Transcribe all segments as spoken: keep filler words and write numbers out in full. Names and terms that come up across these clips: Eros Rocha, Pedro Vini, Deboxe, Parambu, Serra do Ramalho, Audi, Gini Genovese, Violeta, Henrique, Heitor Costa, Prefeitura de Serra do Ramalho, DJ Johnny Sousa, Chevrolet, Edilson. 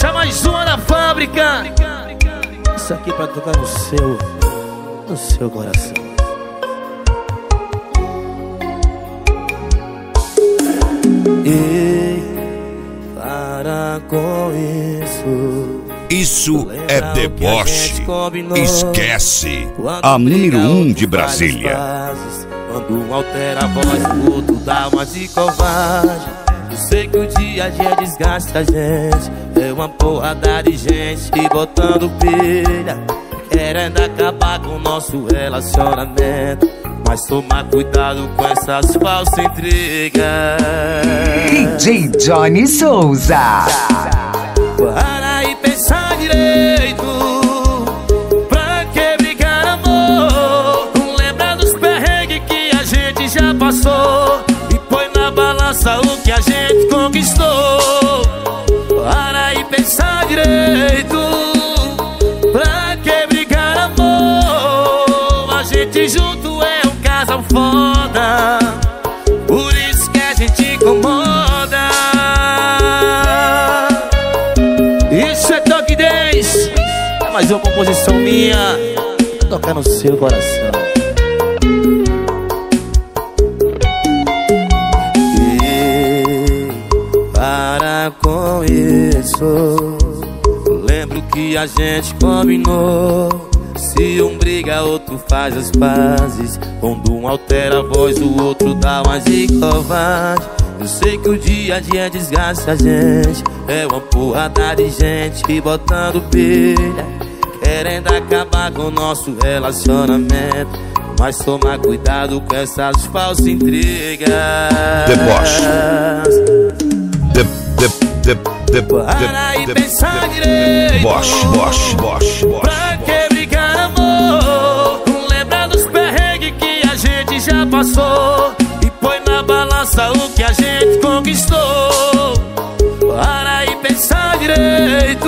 Já mais uma da fábrica. Isso aqui é pra tocar no seu, no seu coração. E para com isso. Isso é deboche. Esquece. A número um de Brasília. Quando altera a voz, tudo dá uma de covarde. Eu sei que o dia a dia desgasta a gente. É uma porrada de gente e botando pilha, querendo acabar com o nosso relacionamento. Mas tomar cuidado com essas falsas intrigas. D J Johnny Sousa. Para e pensar direito. Pra que brigar, amor? Não lembra dos perrengues que a gente já passou e põe na balança o que a gente conquistou. Para e pensar direito. Pra que brigar, amor? A gente junto é um casal foda. Por isso que a gente incomoda. Isso é Toque dez. É mais uma composição minha. Tocar no seu coração. E para com isso. Lembro que a gente combinou. Se um briga, outro faz as pazes. Quando um altera a voz, o outro dá mais de covarde. Eu sei que o dia a dia desgasta a gente. É uma porrada de gente e botando pilha, querendo acabar com o nosso relacionamento. Mas toma cuidado com essas falsas intrigas. Deboche. De, de, de, de, de, para e pensar direito. Deboche, boche, boche, boche. Pra que brigar, amor? Não lembra dos perrengues que a gente já passou. Balança o que a gente conquistou. Para e pensar direito.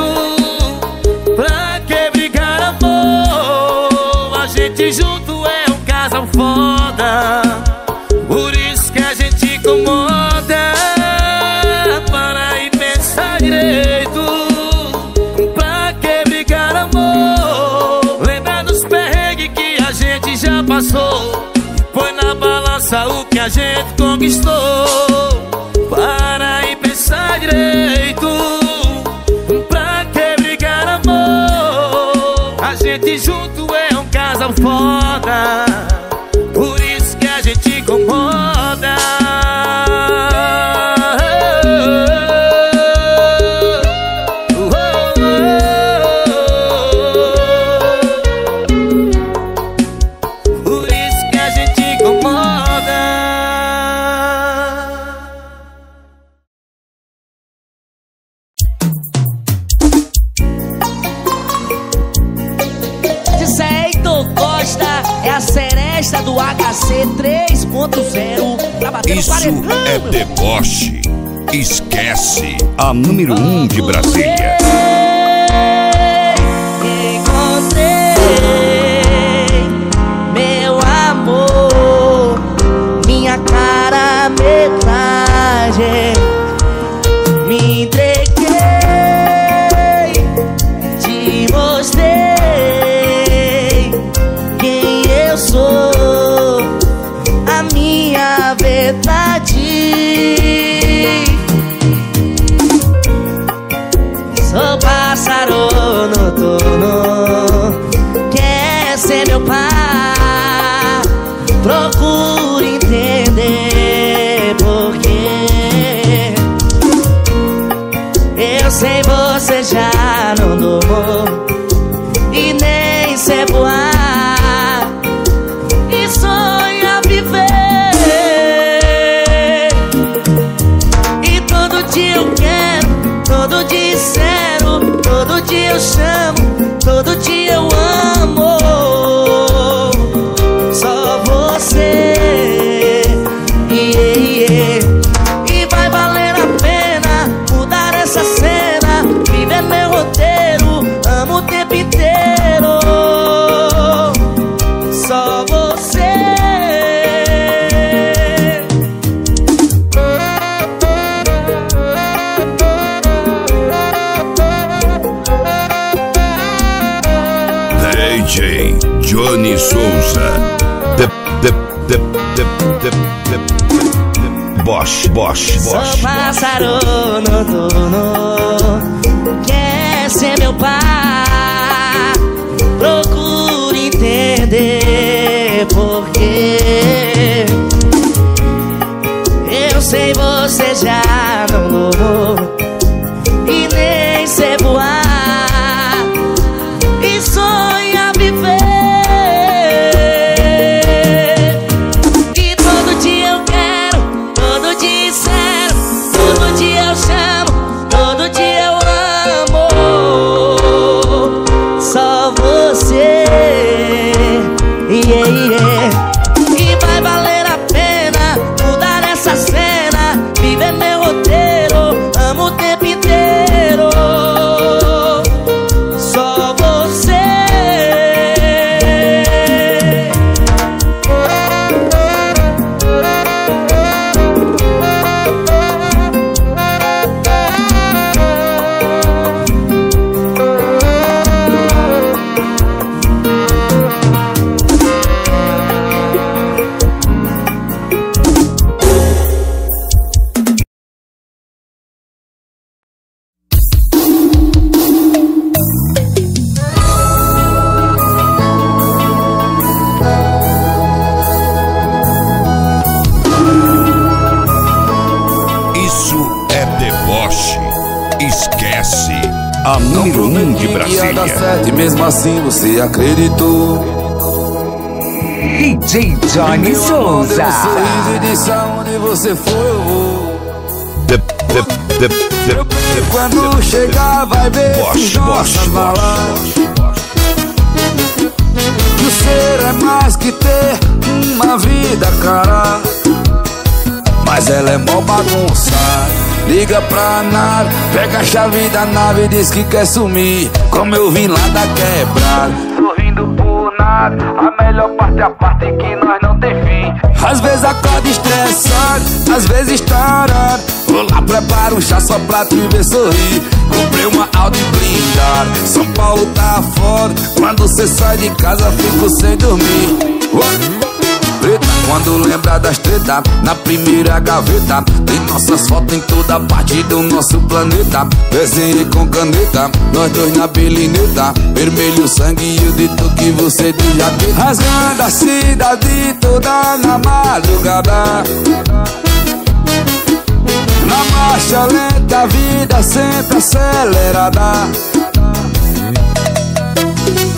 Pra que brigar, amor? A gente junto é um casal foda. Por isso que a gente incomoda. Para e pensar direito. Pra que brigar, amor? Lembra dos perrengues que a gente já passou. Põe na balança o que a gente conquistou. Para e pensar direito. Pra que brigar, amor? A gente junto é um casal foda. Por isso que a gente incomoda. Isso é deboche. Esquece. A número um de Brasília. Encontrei meu amor, minha cara metragem. Me entreguei, te mostrei quem eu sou. Minha verdade. Sou pássaro noturno, quer ser meu par. Procuro entender porquê. Eu sem você já não durmo e nem sei voar. E sonha viver. Todo dia zero, todo dia eu chamo, todo dia eu amo. Só você, yeah, yeah. E vai valer a pena mudar essa cena. Viver meu roteiro, amo o tempo inteiro. Só você. Johnny Sousa. The, the, the, the, the, the, the. Bosch, Bosch, Bosch. Sou pássaro noturno, quer ser meu par. Procuro entender porquê. Eu sei, você já não louvou e nem sei voar. E mesmo assim você acreditou. D J Johnny Sousa. E disse aonde você foi eu vou. Quando chegar vai ver que nossa balada. Que o ser é mais que ter uma vida cara, mas ela é mó bagunçada. Liga pra nada, pega a chave da nave e diz que quer sumir. Como eu vim lá da quebrada, sorrindo por nada. A melhor parte é a parte que nós não tem fim. Às vezes acorda estressado, às vezes tarado. Vou lá, preparo um chá só pra te ver sorrir. Comprei uma Audi blindada, São Paulo tá foda. Quando cê sai de casa fico sem dormir. Ué? Quando lembra das tretas, na primeira gaveta tem nossas fotos em toda parte do nosso planeta. Desenhei com caneta, nós dois na belineta, vermelho sangue e o dito que você diz já tem. Rasgando a cidade toda na madrugada, na marcha lenta, a vida sempre acelerada.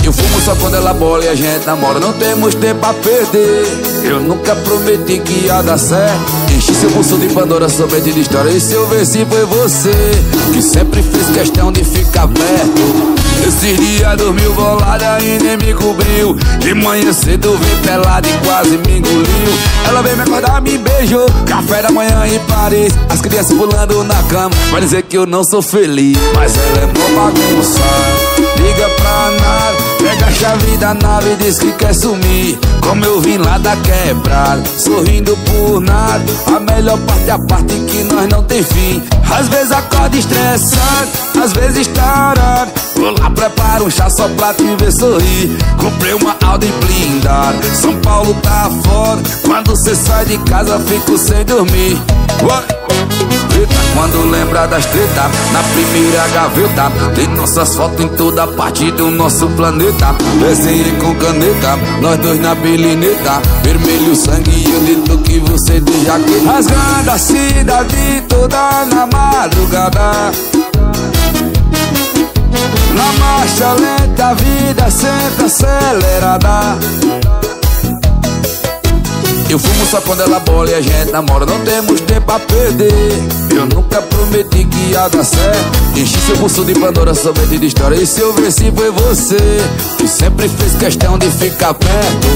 Eu fumo só quando ela bola e a gente namora, não temos tempo a perder. Eu nunca prometi que ia dar certo. Enchi seu bolso de Pandora, somente de história. E se eu ver se foi você que sempre fez questão de ficar perto. Esses dias dormiu volada e nem me cobriu. De manhã cedo vim pelada e quase me engoliu. Ela veio me acordar, me beijou. Café da manhã em Paris, as crianças pulando na cama. Vai dizer que eu não sou feliz, mas ela é mó bagunçada. Liga pra nada, pega a chave da nave e diz que quer sumir. Como eu vim lá da quebrada, sorrindo por nada. A melhor parte é a parte que nós não tem fim. Às vezes acorda estressado, às vezes tarado. Vou lá, preparo um chá só pra te ver sorrir. Comprei uma Audi blindada, São Paulo tá fora. Quando cê sai de casa fico sem dormir. Treta, quando lembra das tretas, na primeira gaveta tem nossas fotos em toda parte do nosso planeta. Desenhei com caneta, nós dois na belineta, vermelho sangue e o dito que você diz já que. Rasgando a cidade toda na madrugada, na marcha lenta, a vida sempre acelerada. Eu fumo só quando ela bola e a gente namora, não temos tempo a perder. Eu nunca prometi que ia dar certo. Enchi seu bolso de Pandora, somente de história. E se eu ver se foi você que sempre fez questão de ficar perto.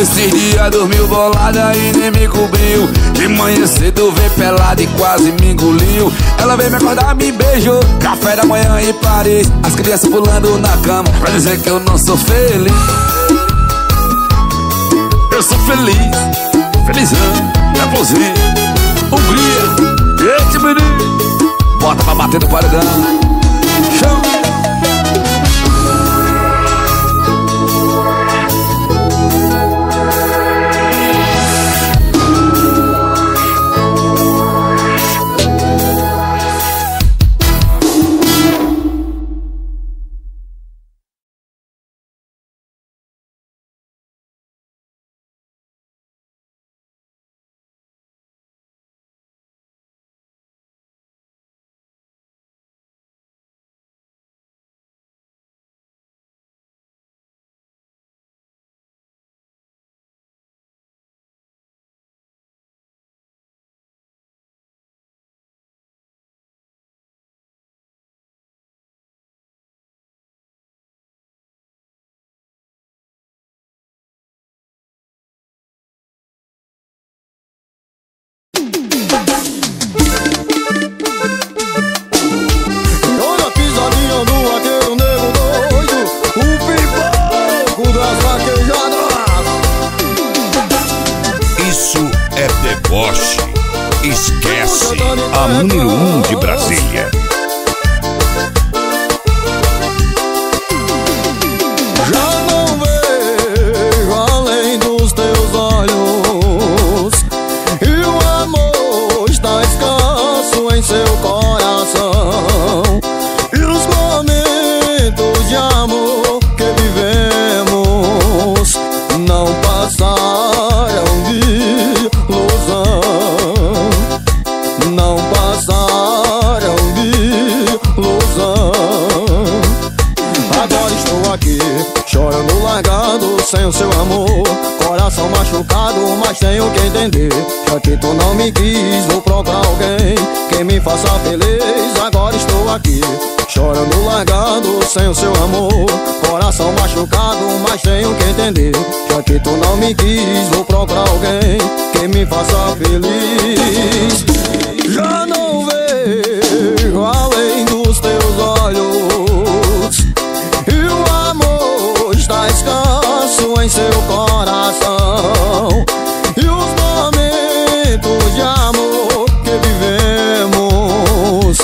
Esses dias dormiu bolada e nem me cobriu. De manhã cedo veio pelada e quase me engoliu. Ela veio me acordar, me beijou. Café da manhã em Paris, as crianças pulando na cama. Pra dizer que eu não sou feliz. Eu sou feliz, felizão, é você, Hungria, este menino. Bota pra bater no paredão. Chama. esquece, a número um de Brasília. Já não vejo além dos teus olhos, e o amor está escasso em seu coração. E nos momentos de amor que vivemos não passaram de ilusão, não passaram de ilusão. Agora estou aqui, chorando largado, sem o seu amor, coração machucado, mas tenho que entender. Já que tu não me quis, vou procurar alguém que me faça feliz. Agora estou aqui, chorando largado, sem o seu amor, coração machucado, mas tenho que entender. Já que tu não me quis, vou procurar alguém que me faça feliz. Já não vejo além dos teus olhos, e o amor está escasso em seu coração. E os momentos de amor que vivemos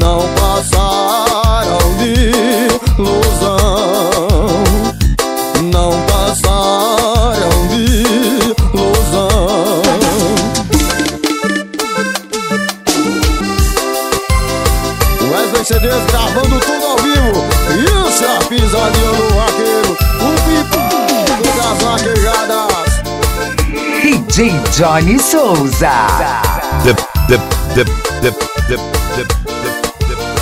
não passaram ilusão, não passaram de ilusão. Wesley C Ds gravando tudo ao vivo. Isso é a pisadinha do vaqueiro, o pipo das vaquejadas. D J Johnny Sousa. The, the, the, the, the, the, the.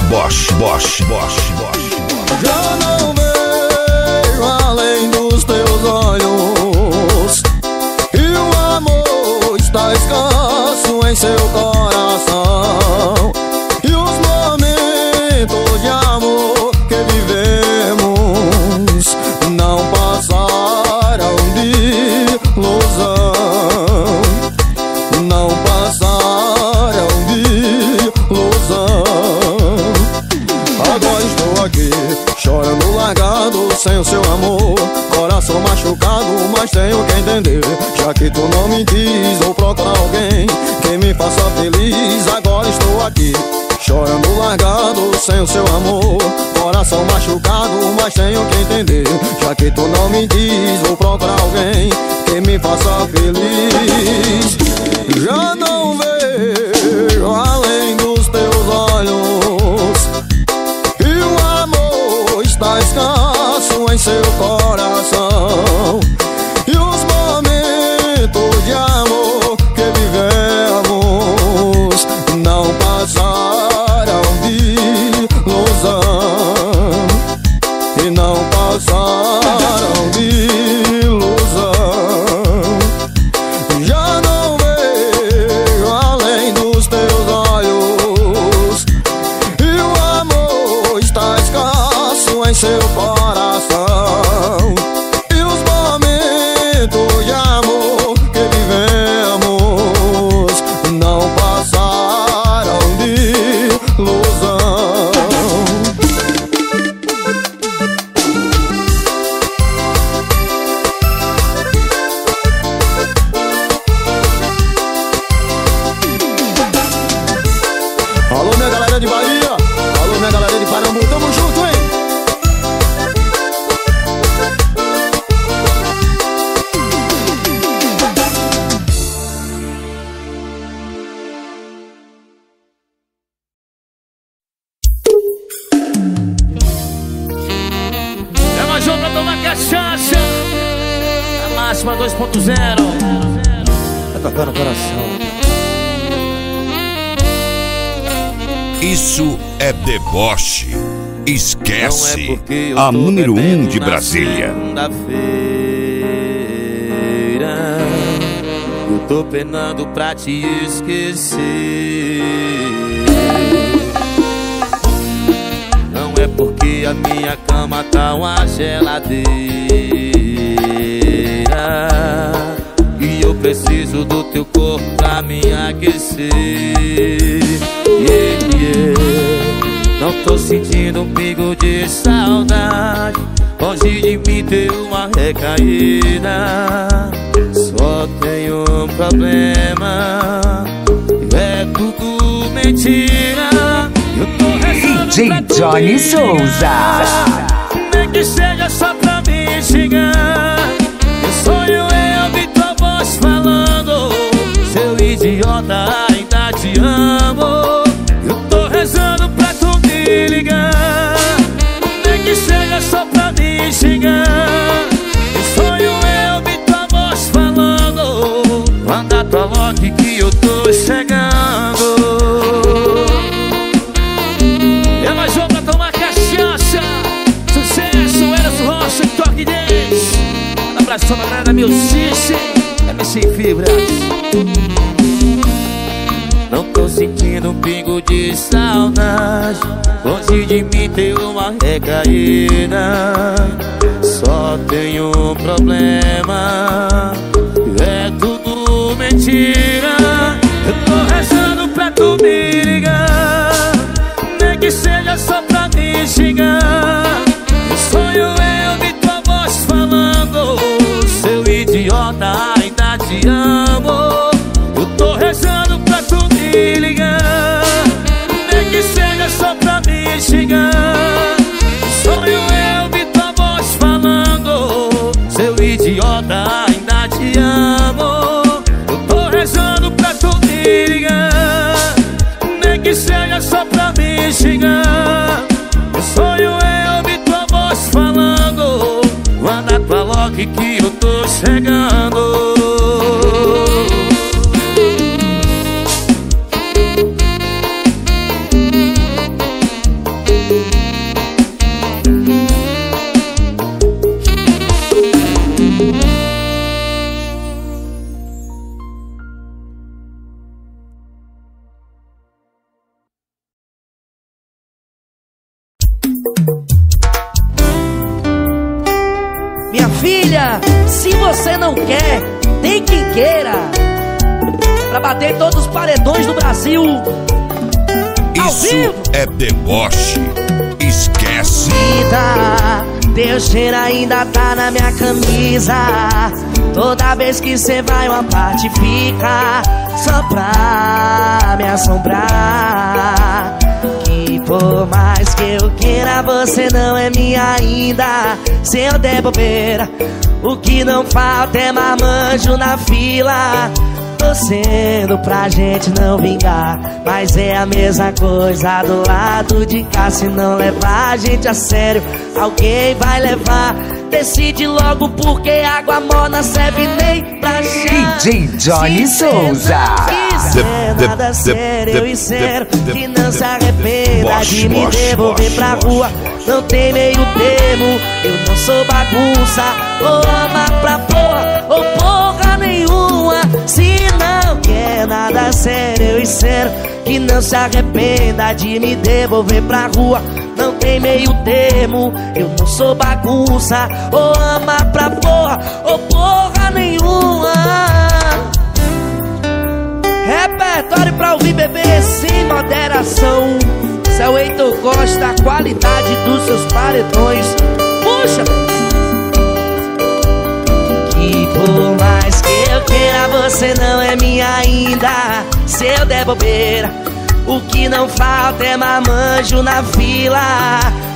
Bosch, Bosch, Bosch, Bosch. Já não vejo além dos teus olhos, e o amor está escasso em seu coração. E os momentos de amor que vivemos não passaram de ilusão, não passaram de ilusão. Agora estou aqui, chorando largado, sem o seu amor, coração machucado, mas tenho que entender. Já que tu não me quis, vou procurar alguém que me faça feliz. Agora estou aqui, chorando largado, sem o seu amor, coração machucado, mas tenho que entender. Já que tu não me quis, vou procurar alguém que me faça feliz. Já não vejo além dos teus olhos, está escasso em seu coração. E os momentos de amor que vivemos não passaram de ilusão, e não passaram de ilusão. Já não vejo além dos teus olhos, e o amor está escasso em seu coração. E os momentos de amor que vivemos não passaram de ilusão. Alô, minha galera de Bahia, alô, minha galera de Parambu, tamo junto, hein? dois ponto zero tá tocando o coração. Isso é deboche. Esquece, é a número um de Brasília. Segunda-feira eu tô penando pra te esquecer. Não é porque a minha cama tá uma geladeira e eu preciso do teu corpo pra me aquecer. Yeah, yeah. Não tô sentindo um pingo de saudade, longe de mim ter uma recaída. Só tenho um problema, é é tudo mentira. Eu tô D J Johnny Sousa. Nem que seja só pra me enxergar. Meu sonho é ouvir tua voz falando: seu idiota, ainda te amo. Eu tô rezando pra tu me ligar. Nem que seja só pra me enxergar. Meu sonho é ouvir tua voz falando: manda tua lock que eu tô chegando. É mais um pra tomar cachaça. Sucesso, Eros Rocha, toque deles. Abraço pra galera, meu Cici. É me sem fibras. Não tô sentindo um pingo de saudade. Longe de mim tem uma recaída. Só tenho um problema: é tudo mentira. Eu tô rezando pra tu me ligar. Nem que seja só pra me xingar. Meu sonho é ouvir tua voz falando: seu idiota, ainda te amo. Eu tô rezando pra tu me ligar. Nem que seja só pra me xingar. Meu sonho é ouvir tua voz falando: seu idiota, ainda te amo. Eu tô rezando pra tu me ligar. Nem que seja só pra me xingar. Meu sonho é ouvir tua voz falando: manda tua lock que eu tô chegando. Se você não quer, tem quem queira. Pra bater todos os paredões do Brasil. Isso é deboche, esquece. Vida, teu cheiro ainda tá na minha camisa. Toda vez que cê vai uma parte fica só pra me assombrar. Que por mais que eu queira, você não é minha ainda. Se eu der bobeira, o que não falta é marmanjo na fila. Torcendo pra gente não vingar, mas é a mesma coisa do lado de cá. Se não levar a gente a sério, alguém vai levar. Decide logo porque água morna serve nem pra chá. D J Johnny Sousa. Se nada sério, eu espero que não se arrependa de me devolver pra rua. Não tem meio termo, eu não sou bagunça. Ou ama pra porra, ou porra nenhuma. Se não quer nada sério, eu espero que não se arrependa de me devolver pra rua. Não tem meio termo, eu não sou bagunça. Ou ama pra porra, ou porra nenhuma. Repertório pra ouvir, bebê, sem moderação. Seu Heitor Costa, a qualidade dos seus paredões. Puxa! Que por mais que eu queira, você não é minha ainda. Se eu der bobeira, o que não falta é marmanjo na fila.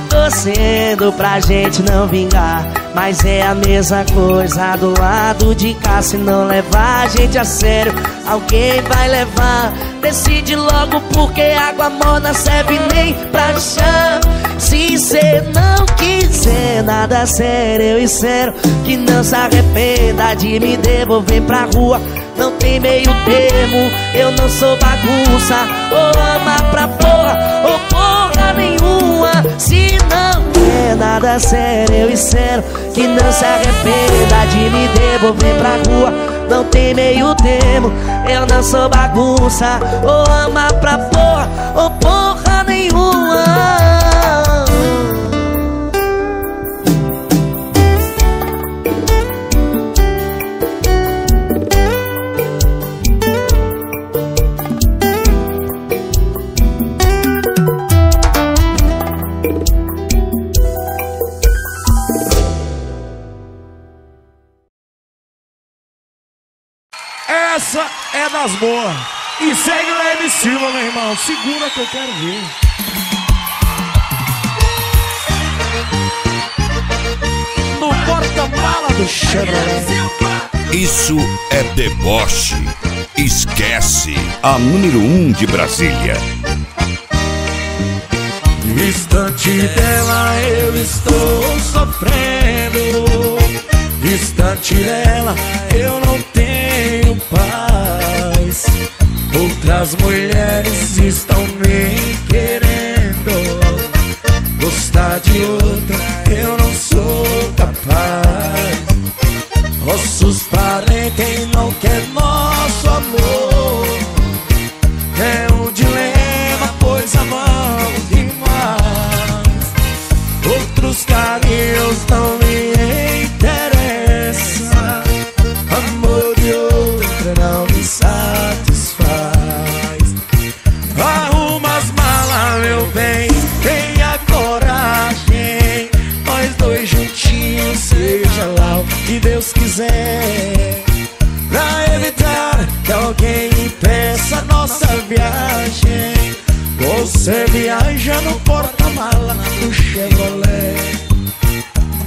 Torcendo pra gente não vingar, mas é a mesma coisa do lado de cá. Se não levar a gente a sério, alguém vai levar. Decide logo porque água morna serve nem pra chá. Se cê não quiser nada sério, eu espero que não se arrependa de me devolver pra rua. Não tem meio termo, eu não sou bagunça. Ou ama pra porra, ou porra nenhuma. Se não é nada sério, eu espero que não se arrependa de me devolver pra rua. Não tem meio termo, eu não sou bagunça. Ou ama pra porra, ou porra nenhuma. Essa é das boas. E segue lá M Silva, meu irmão. Segura que eu quero ver. No porta-mala do Chevrolet. Isso é deboche. Esquece a número um de Brasília. Distante dela eu estou sofrendo. Distante dela eu não tenho paz. Outras mulheres estão me querendo. Gostar de outra eu não sou capaz. Ossos parem quem não quer nosso amor. É um dilema, pois amamos demais. Outros carinhos não me interessa. Amor de outra não me satisfaz. Arruma as malas, meu bem, tenha coragem. Nós dois juntinhos, seja lá o que Deus quiser. Pra evitar que alguém impeça nossa viagem, você viaja no porta-mala do Chevrolet.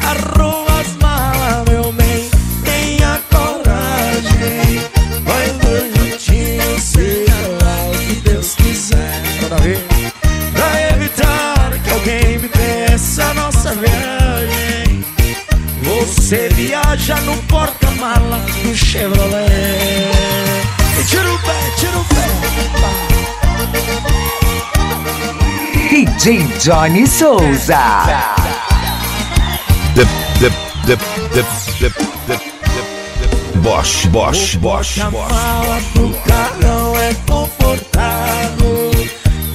Arruma as malas, meu bem, tenha coragem. Nós dois juntinhos, seja lá o que Deus quiser. Pra evitar que alguém me peça nossa viagem, você viaja no porta-mala do Chevrolet. E tira o pé, tira o pé. D J Johnny Sousa. Dip, dip, dip, dip, dip, dip, dip. Bosch, Bosch, Bosch, Bosch. Fala pro carão é confortável.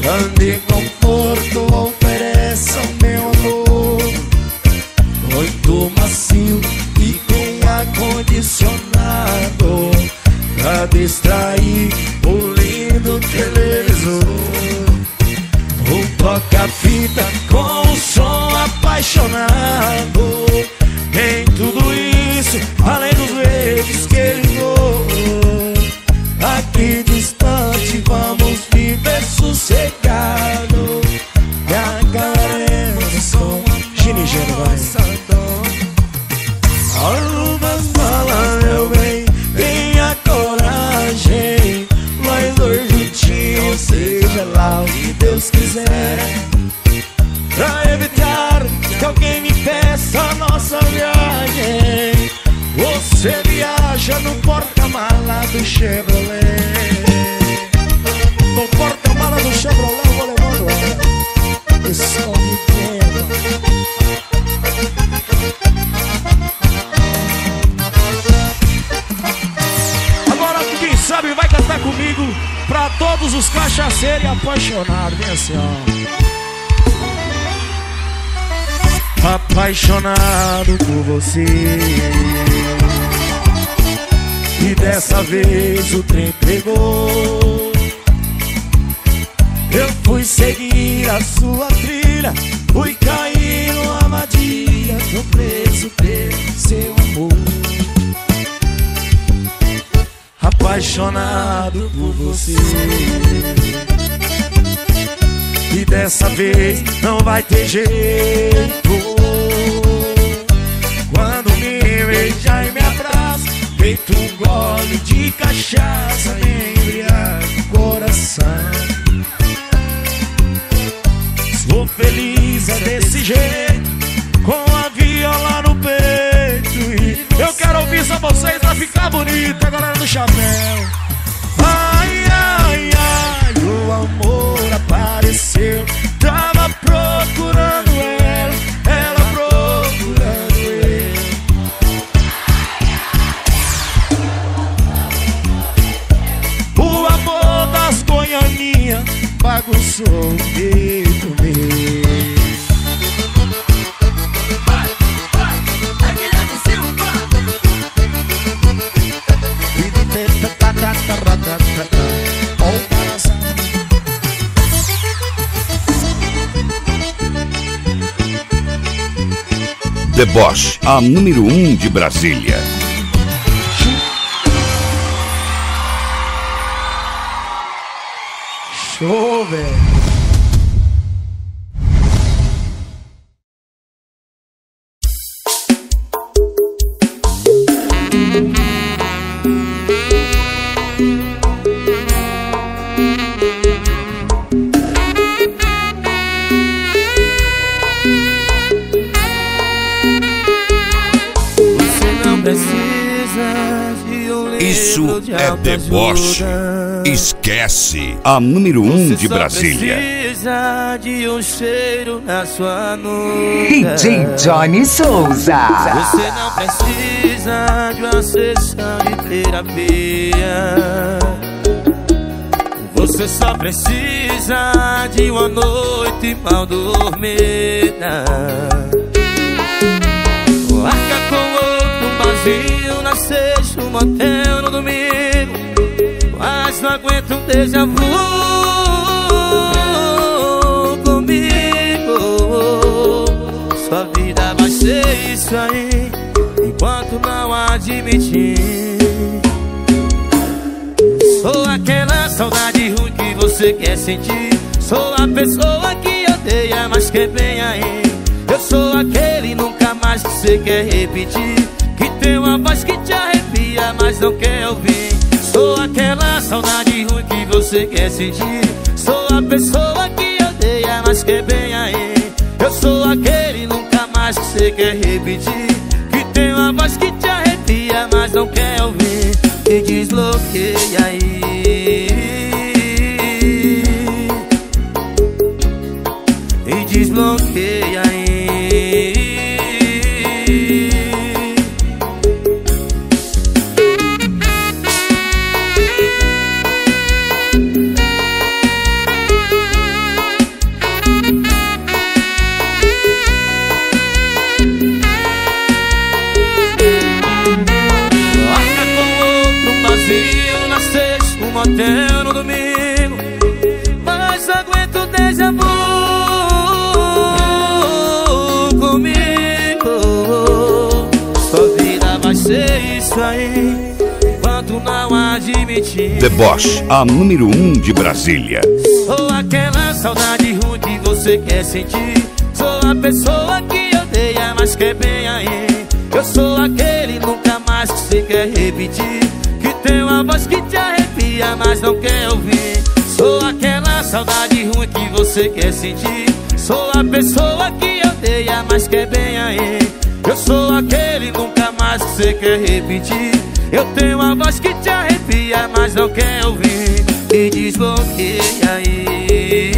Grande conforto oferece ao meu amor. Muito macio e bem acondicionado, pra distrair o lindo televisor. Um toca-fita com um som apaixonado. Em tudo isso, além dos beijos que ele ligou. Aqui distante vamos viver sossegado. E a galera do som Gini Genovese. Arruma as malas, meu bem, tenha coragem. Nós dois juntinhos, seja lá o que Deus quiser. Pra evitar que alguém me peça a nossa viagem, você viaja no porta-mala do Chevrolet. No porta-mala do Chevrolet eu vou levando ela. E só me pega. Agora quem sabe vai cantar comigo, pra todos os cachaceiros e apaixonados. Vem assim, ó. Apaixonado por você, e dessa vez o trem pegou. Eu fui seguir a sua trilha, fui cair numa armadilha, tô preso pelo seu amor. Apaixonado por você, e dessa vez não vai ter jeito. Quando me beija e me abraça, feito um gole de cachaça, me embriaga o coração. Sou feliz é desse jeito, com a viola no peito. Eu quero ouvir só vocês pra ficar bonita, galera do chapéu. Ai, ai, ai, o amor apareceu. Tava procurando ela, ela procurando eu. O amor das goianinhas bagunçou o peito meu. Deboche, a número um de Brasília. Show, velho. Isso é deboche. Esquece a número um de Brasília. Precisa de um cheiro na sua nuca. D J Johnny Sousa. Você não precisa de uma sessão de terapia. Você só precisa de uma noite mal dormida. Larga com outro vazio na sexta, um motel no domingo. Mas não aguento um déjà vu comigo. Sua vida vai ser isso aí, enquanto não admitir. Sou aquela saudade ruim que você quer sentir. Sou a pessoa que odeia, mas quer bem aí. Eu sou aquele nunca mais que você quer repetir, que tem uma voz que te arrepia, mas não quer ouvir. Sou aquela saudade ruim que você quer sentir. Sou a pessoa que odeia, mas quer bem aí. Eu sou aquele nunca mais que você quer repetir, que tem uma voz que te arrepia, mas não quer ouvir. E desbloqueia aí. E desbloqueia aí. Motel no domingo, mas aguento déjà vu comigo. Sua vida vai ser isso aí, enquanto não admitir. Deboche, a número um de Brasília. Sou aquela saudade ruim que você quer sentir. Sou a pessoa que odeia, mas quer bem aí. Eu sou aquele nunca mais que você quer repetir, que tem uma voz que te arrepia, mas não quer ouvir. Sou aquela saudade ruim que você quer sentir. Sou a pessoa que odeia, mas quer bem aí. Eu sou aquele nunca mais que você quer repetir. Eu tenho uma voz que te arrepia, mas não quer ouvir. E desbloqueia aí.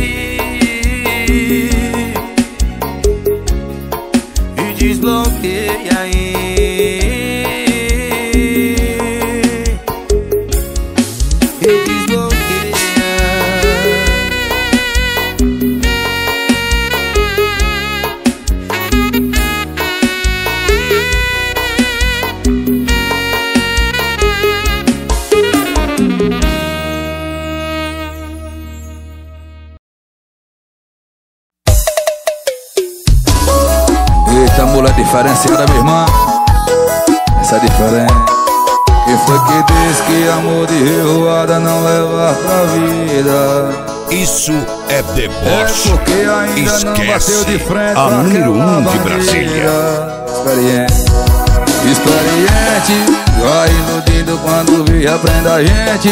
E desbloqueia aí. Diferenciada, minha irmã, essa é diferente. Quem foi que diz que amor de revoada não leva pra vida? Isso é deboche. É porque ainda esquece, não bateu de frente a número um de Brasília. Experiente, experiente, já iludido quando vi, aprenda a gente.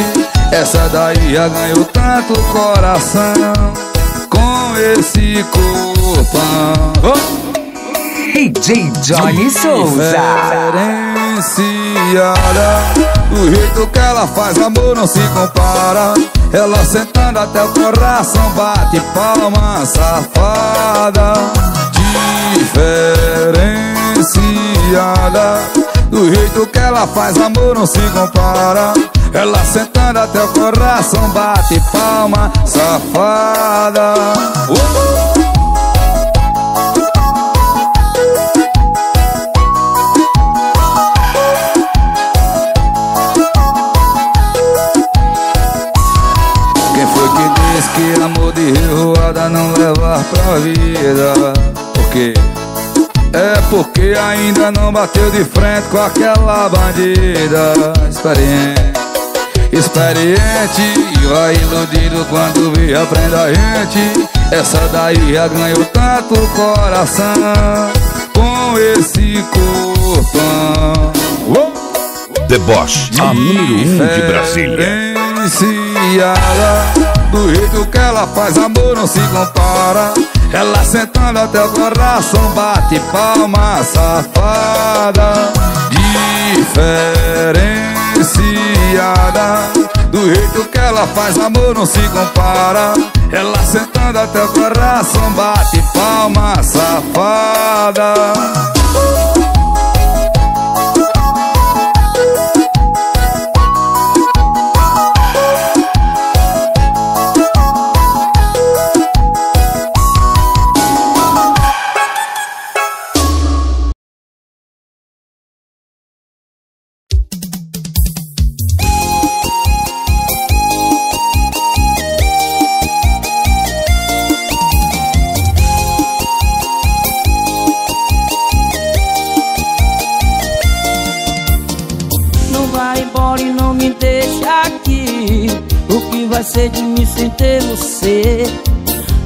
Essa daí já ganhou tanto coração com esse corpão. Oh! D J Johnny Sousa. Diferenciada, o jeito que ela faz amor não se compara. Ela sentando até o coração bate palma, safada. Diferenciada, o jeito que ela faz amor não se compara. Ela sentando até o coração bate palma, safada. uh! Que amor de revoada não levar pra vida. Por quê? É porque ainda não bateu de frente com aquela bandida. Experiente, experiente e vai iludido quando vê a prenda gente. Essa daí já ganhou tanto coração com esse corpão. Oh! Deboche, a número um de Brasília. Do jeito que ela faz, amor não se compara. Ela sentando até o coração bate palma, safada, diferenciada. Do jeito que ela faz, amor não se compara. Ela sentando até o coração bate palma, safada. De mim sem ter você,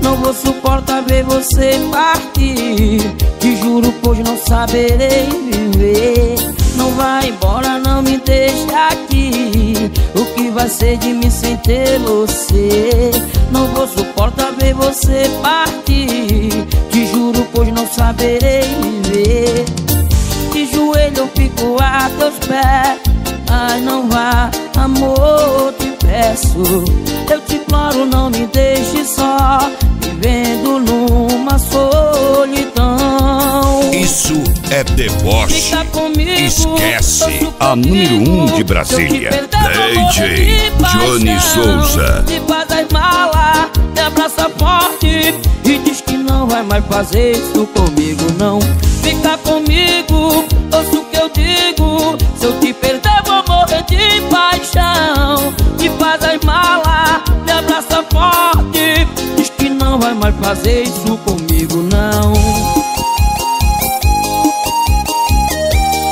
não vou suportar ver você partir. Te juro, pois não saberei viver. Não vai embora, não me deixa aqui. O que vai ser de mim sem ter você? Não vou suportar ver você partir. Te juro, pois não saberei viver. De joelho eu fico a teus pés. Ai, não vá, amor, te peço. Eu te imploro, não me deixe só, vivendo numa solidão. Isso é deboche. Fica comigo, esquece a número um de Brasília. D J Johnny Sousa. Te faz as malas, te abraça forte e diz que não vai mais fazer isso comigo, não. Fica comigo, ouça o que eu digo. Se eu te perder, vou morrer de paixão. Te faz as malas, forte, diz que não vai mais fazer isso comigo, não.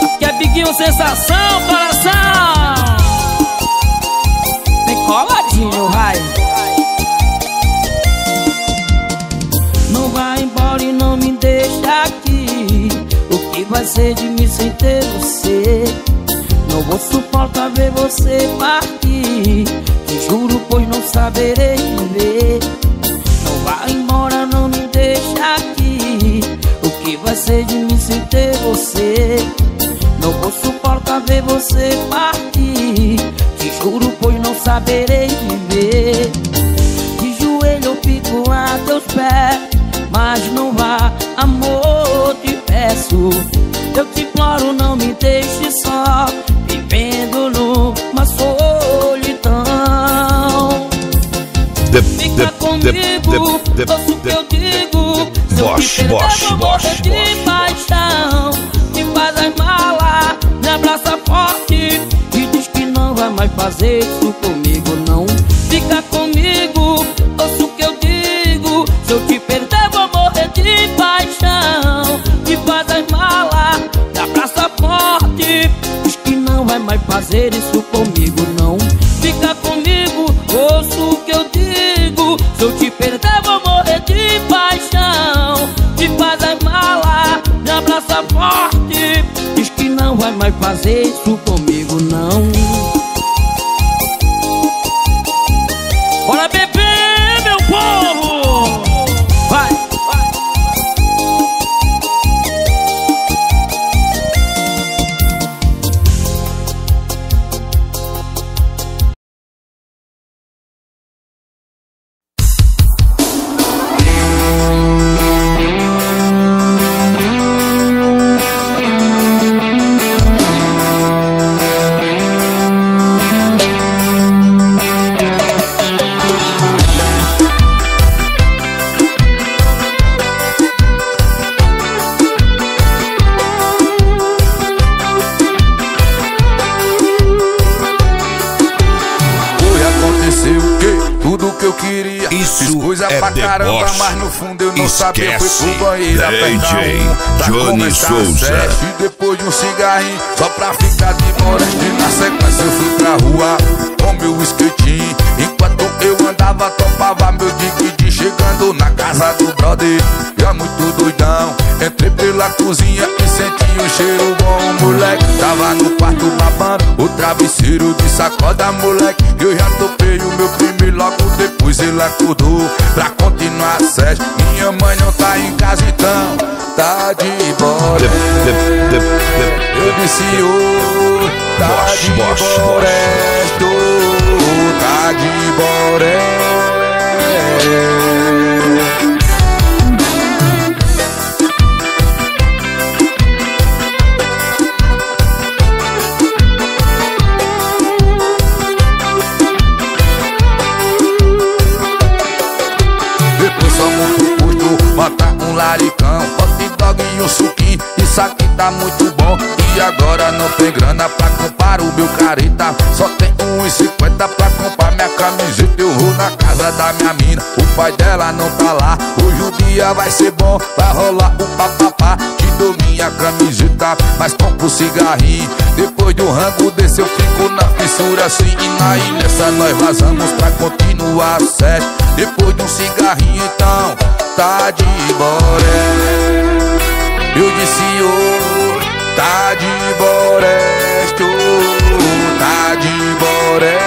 Aqui é biquinho, sensação, coração. Vem coladinho, vai. Não vai embora e não me deixa aqui. O que vai ser de mim sem ter você? Não vou suportar ver você partir. Te juro, pois não saberei viver. Não vai embora, não me deixa aqui. O que vai ser de mim sem ter você? Não vou suportar ver você partir. Te juro, pois não saberei viver. De joelho eu fico a teus pés, mas não vá, amor, te peço. Eu te imploro, não me deixe só, vivendo numa solidão. Fica comigo, ouça o que eu digo. Se eu te perder, vou morrer de paixão. Me faz as malas, me abraça forte e diz que não vai mais fazer isso comigo, não. Fica comigo, ouça o que eu digo. Se eu te perder, vou morrer de paixão. Me faz as malas, vai fazer isso comigo, não. Fica comigo, ouça o que eu digo. Se eu te perder, vou morrer de paixão. Te faz as malas, me abraça forte, diz que não vai mais fazer isso comigo, não. Bora beber, meu povo. Vai, vai. caramba, mas no fundo eu não sabia. Fui pro banheiro apertar um pra começar a sete, e depois de um cigarrinho, só pra ficar de morante. Na sequência eu fui pra rua com meu skatinho, enquanto eu andava topava meu dividinho. Chegando na casa do brother, já muito doidão, entrei pela cozinha e senti um cheiro bom, moleque. Tava no quarto babando o travesseiro de sacoda, moleque. Eu já topei o meu primo e logo depois ele acordou pra continuar a sede. Minha mãe não tá em casa, então tá de boré. Eu disse, ô, oh, tá de boré, oh, tá de boré. Hot dog e um suquinho, isso aqui tá muito bom. E agora não tem grana pra comprar o meu careta, só tem um e cinquenta pra comprar minha camiseta. Eu vou na casa da minha mina, o pai dela não tá lá. Hoje o dia vai ser bom, vai rolar o papapá. Te dou minha camiseta, mas compro cigarrinho. Depois do rango desse eu fico na fissura assim. E na nessa nós vazamos pra continuar a sede. Depois de um cigarrinho então tá de boré. Eu disse, ô, oh, tá de boré, oh, tá de boré.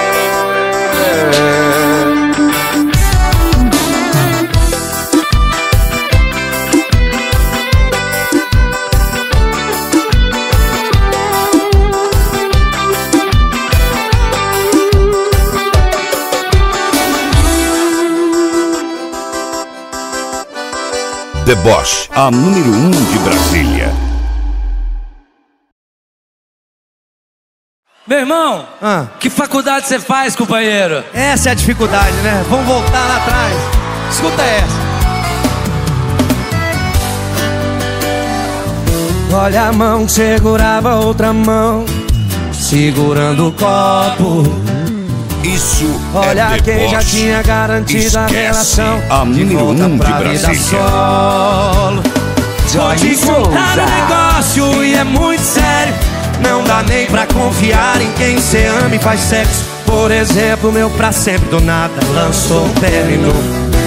The Bosch, a número um de Brasília. Meu irmão, ah. que faculdade você faz, companheiro? Essa é a dificuldade, né? Vamos voltar lá atrás. Escuta essa. Olha a mão que segurava outra mão, segurando o copo. Isso olha é quem já tinha garantido. Esquece a relação. A número um de Brasília. Johnny Sousa. Tá no negócio e é muito sério. Não dá nem pra confiar em quem cê ama e faz sexo. Por exemplo, meu pra sempre do nada lançou um término,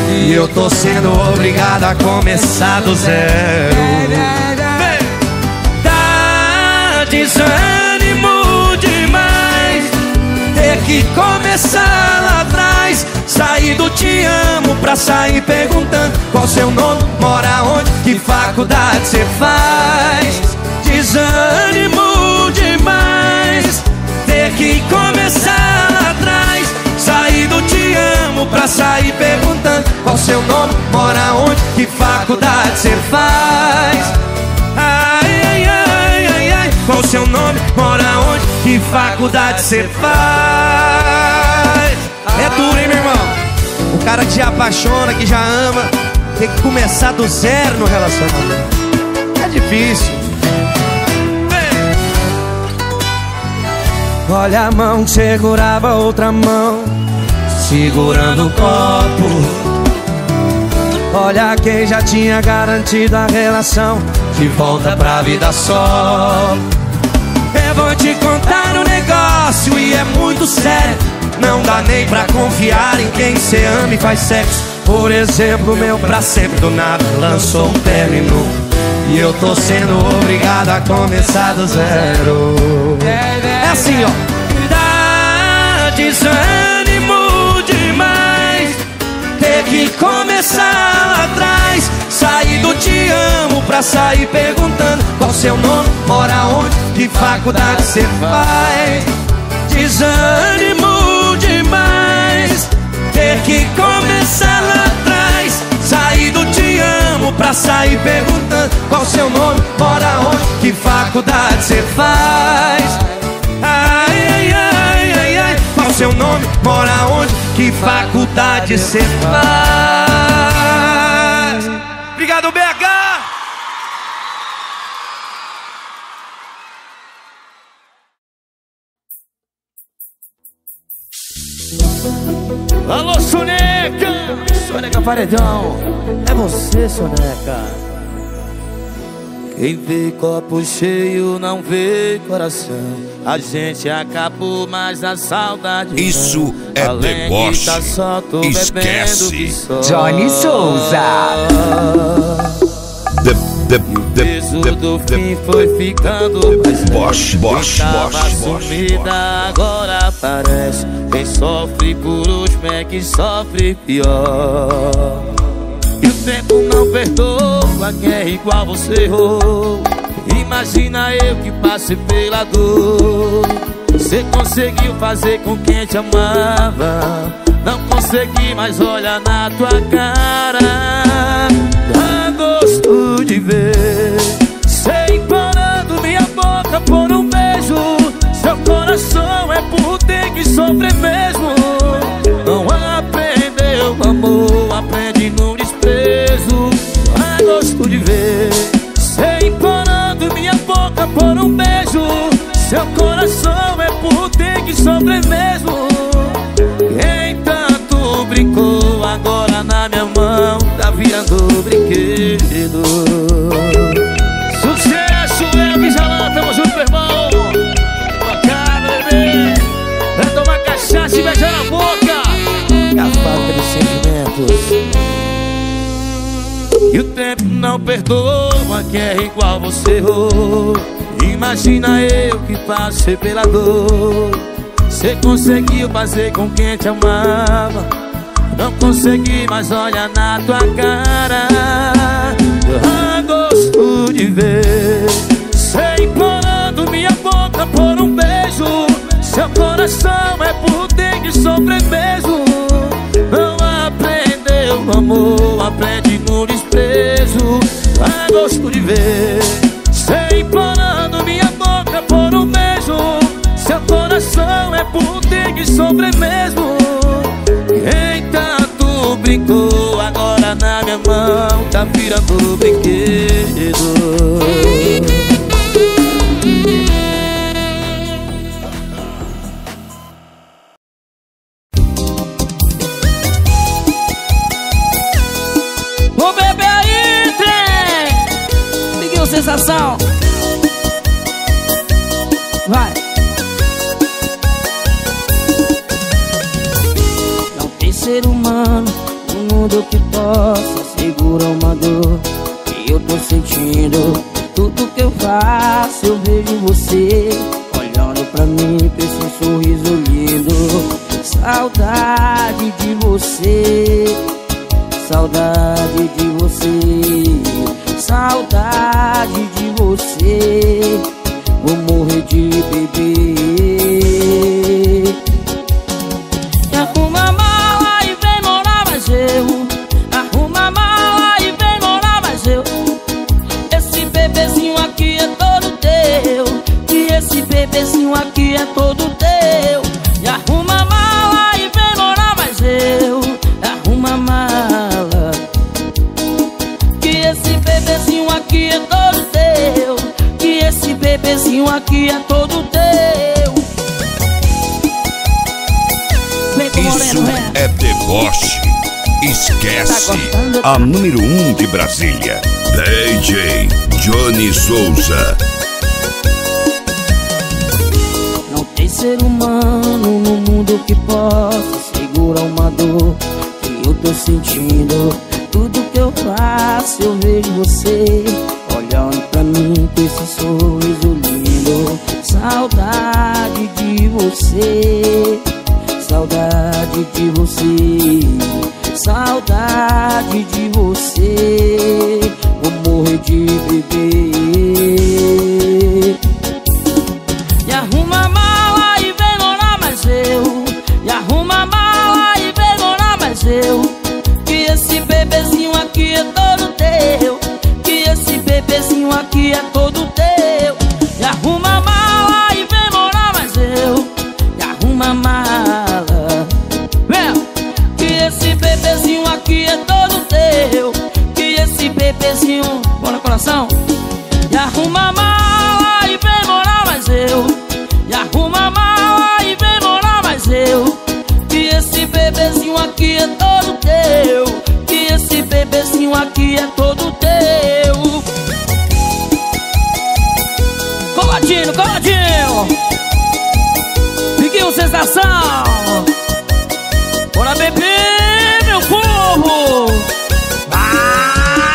e eu tô sendo obrigado a começar do zero. Tá desânimo demais ter que começar lá atrás. Sair do te amo pra sair perguntando qual seu nome, mora onde, que faculdade cê faz. Desânimo demais ter que começar lá atrás. Sair do te amo pra sair perguntando qual seu nome, mora onde, que faculdade cê faz. Ai, ai, ai, ai, ai, qual seu nome, mora onde, que faculdade cê faz. É duro, hein, meu irmão? O cara que já apaixona, que já ama, tem que começar do zero no relacionamento. É difícil. Vem. Olha a mão que segurava outra mão, segurando o copo. Olha quem já tinha garantido a relação, de volta pra vida só. Eu vou te contar um negócio e é muito sério. Não dá nem pra confiar em quem cê ama e faz sexo. Por exemplo, meu pra sempre do nada lançou um término, e eu tô sendo obrigado a começar do zero. É assim, ó. Dá desânimo demais ter que começar lá atrás. Sair do te amo pra sair perguntando qual seu nome, mora onde, que faculdade cê faz. Desânimo demais ter que começar lá atrás. Sair do te amo pra sair perguntando qual seu nome, mora onde, que faculdade cê faz. Ai, ai, ai, ai, ai, qual seu nome, mora onde, que faculdade cê faz. Obrigado, B H. Alô, Soneca! Soneca Paredão, é você, Soneca. Quem vê copo cheio não vê coração. A gente acabou, mas a saudade. Isso é deboche. Tá só, esquece. Johnny Sousa. O peso do fim foi ficando mais bosch, bosch, tava sumida, agora aparece. Quem sofre por último é que sofre pior. E o tempo não perdoa quem é igual você errou. Imagina eu que passei pela dor. Você conseguiu fazer com quem te amava. Não consegui, mas olha na tua cara. Tá gosto de ver cê implorando minha boca por um beijo. Seu coração é burro, tem que sofrer mesmo. Não aprendeu o amor, aprende no desprezo. Tá gosto de ver cê implorando minha boca por um beijo. Seu coração é burro, tem que sofrer mesmo. Quem tanto brincou agora na minha mão tá virando brinquedo. Sucesso, é a Bijalão, tamo junto, meu irmão. Bacana, bebê. Pra tomar cachaça e beijar na boca. E a falta de sentimentos. E o tempo não perdoa que é igual você errou. Imagina eu que passei pela dor. Você conseguiu fazer com quem te amava. Não consegui, mas olha na tua cara. Ah, gosto de ver cê implorando minha boca por um beijo. Seu coração é burro, tem que sofrer mesmo. Não aprendeu o amor, aprende no desprezo. Ah, gosto de ver cê implorando minha boca por um beijo. Seu coração é burro, tem que sofrer mesmo. Quem tanto brincou agora na minha mão tá virando brinquedo. Vou beber aí, trem! Liguei o sensação. Vai. Ser humano, no mundo que possa segurar uma dor que eu tô sentindo. Tudo que eu faço eu vejo você olhando pra mim com esse sorriso lindo. Saudade de você, saudade de você, saudade de você. Vou morrer de beber. Me arruma mais. Eu, arruma a mala e vem morar mais eu. Esse bebezinho aqui é todo teu. E esse bebezinho aqui é todo teu. E arruma a mala e vem morar mais eu. Arruma a mala. Que esse bebezinho aqui é todo teu. Que esse bebezinho aqui é todo teu. Isso é deboche. Esquece, a número um de Brasília, D J Johnny Sousa. Não tem ser humano no mundo que possa segurar uma dor que eu tô sentindo. Tudo que eu faço eu vejo você olhando pra mim com esse sorriso lindo. Saudade de você, saudade de você, saudade de você. Vou morrer de beber. E arruma a mala e vem morar mais eu. E arruma a mala e vem morar mais eu. Que esse bebezinho aqui é todo teu. Que esse bebezinho aqui é todo teu. E arruma a mala e vem morar mais eu. E arruma a mala. Que é todo teu, que esse bebezinho mora no coração. E arruma a mala e vem morar mais eu. E arruma a mala e vem morar mais eu. Que esse bebezinho aqui é todo teu. carinho aqui é todo teu. Coladinho, coladinho, Biguinho sensação. Bora beber, meu povo. Vai.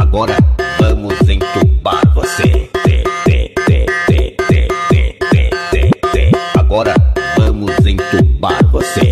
Agora vamos entupar você. Agora vamos entupar você.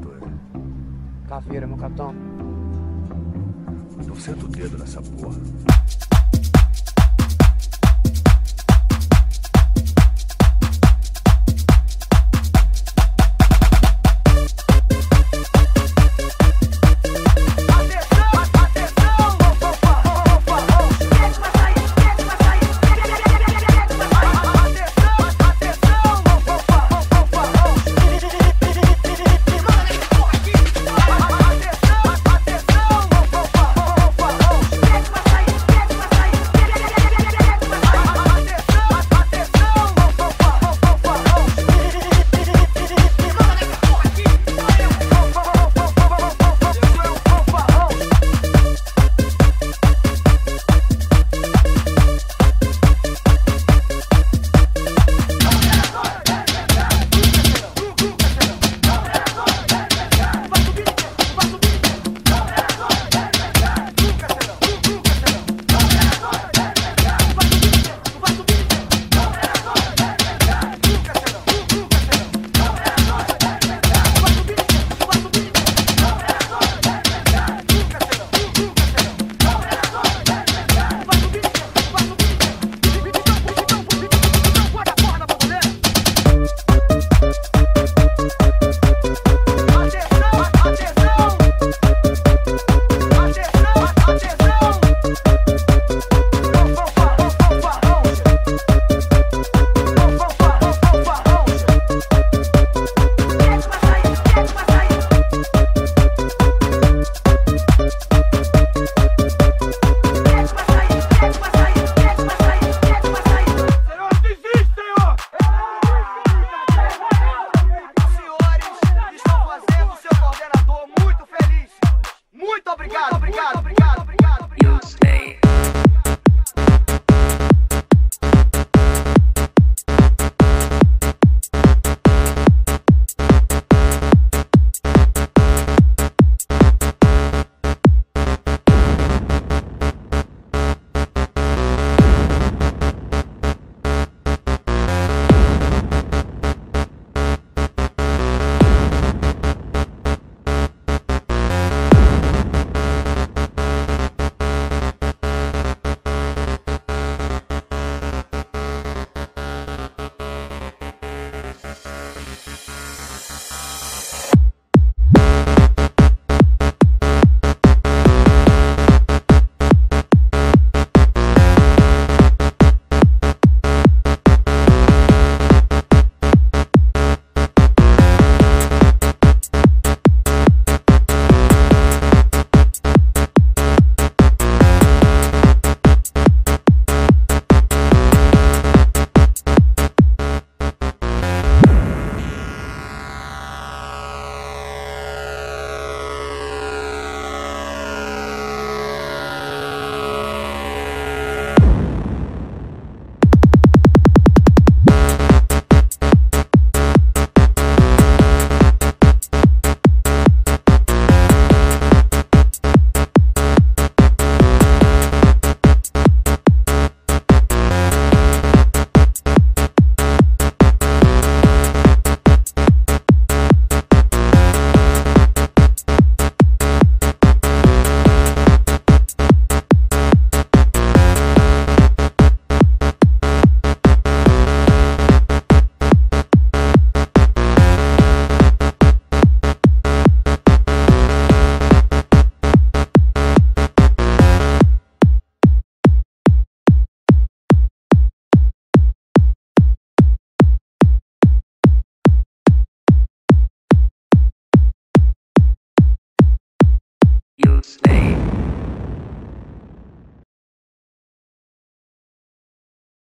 criatura. Caveira, meu capitão. Não senta o dedo nessa porra.